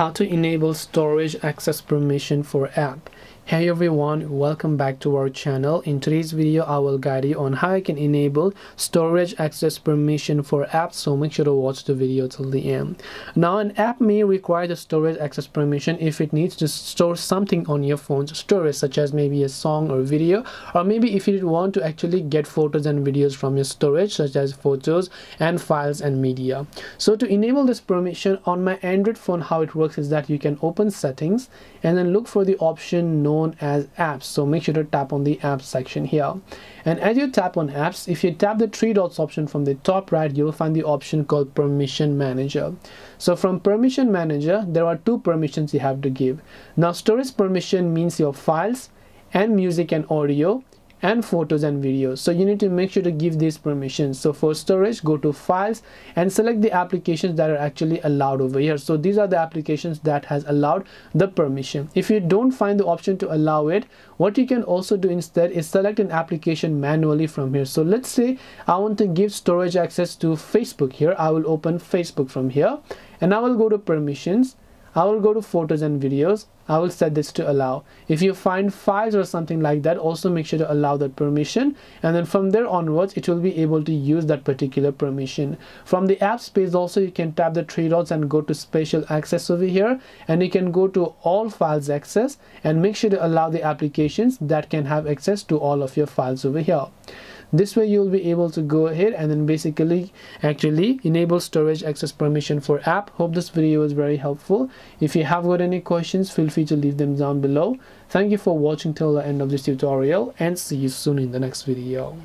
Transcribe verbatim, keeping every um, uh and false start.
How to enable storage access permission for app. Hey everyone, welcome back to our channel. In today's video I will guide you on how you can enable storage access permission for apps, so make sure to watch the video till the end. Now an app may require the storage access permission if it needs to store something on your phone's storage, such as maybe a song or video, or maybe if you want to actually get photos and videos from your storage, such as photos and files and media. So to enable this permission on my Android phone, how it works is that you can open settings and then look for the option no as apps. So make sure to tap on the apps section here, and as you tap on apps, if you tap the three dots option from the top right, you'll find the option called permission manager. So from permission manager, there are two permissions you have to give. Now storage permission means your files and music and audio and photos and videos, so you need to make sure to give these permissions. So for storage, go to files and select the applications that are actually allowed over here. So these are the applications that has allowed the permission. If you don't find the option to allow it, what you can also do instead is select an application manually from here. So let's say I want to give storage access to Facebook. Here I will open Facebook from here, and I will go to permissions, I will go to photos and videos, I will set this to allow. If you find files or something like that, also make sure to allow that permission, and then from there onwards it will be able to use that particular permission. From the app space also, you can tap the three dots and go to spatial access over here, and you can go to all files access and make sure to allow the applications that can have access to all of your files over here. This way you'll be able to go ahead and then basically actually enable storage access permission for app. Hope this video was very helpful. If you have got any questions, feel free to leave them down below. Thank you for watching till the end of this tutorial, and see you soon in the next video.